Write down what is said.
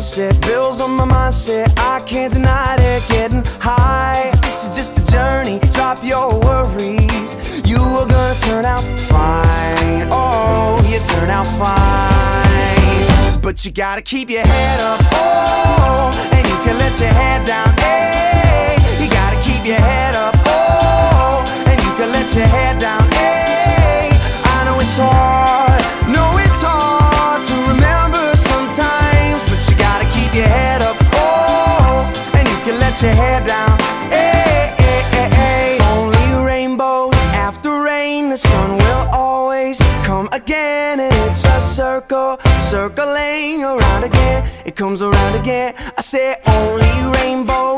sunset, bills on my mindset, I can't deny it, getting high. This is just a journey, drop your worries, you are gonna turn out fine. Oh, you turn out fine. But you gotta keep your head up, oh, and you can let your head down, hey. You gotta keep your head up, oh, and you can let your head down, hey. I know it's hard, no it's hard your head down, ay, ay, ay, ay. Only rainbows after rain, the sun will always come again. And it's a circle, circling around again, it comes around again. I say only rainbows